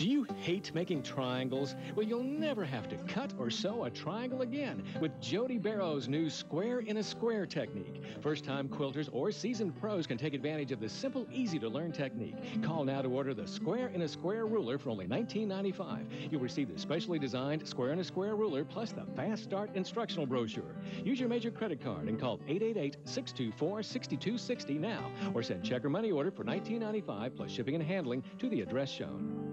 Do you hate making triangles? Well, you'll never have to cut or sew a triangle again with Jodi Barrows' new Square in a Square technique. First-time quilters or seasoned pros can take advantage of this simple, easy-to-learn technique. Call now to order the Square in a Square ruler for only $19.95. You'll receive the specially designed Square in a Square ruler plus the Fast Start instructional brochure. Use your major credit card and call 888-624-6260 now, or send check or money order for $19.95 plus shipping and handling to the address shown.